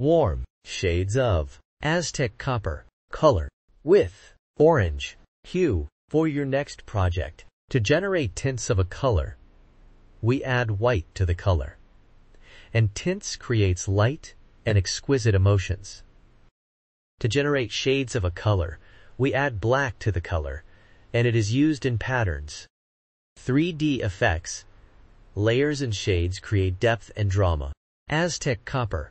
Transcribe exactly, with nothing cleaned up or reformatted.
warm shades of Aztec Copper color with orange hue for your next project. To generate tints of a color, we add white to the color, and tints creates light and exquisite emotions. To generate shades of a color, we add black to the color, and it is used in patterns. three D effects, layers and shades create depth and drama. Aztec Copper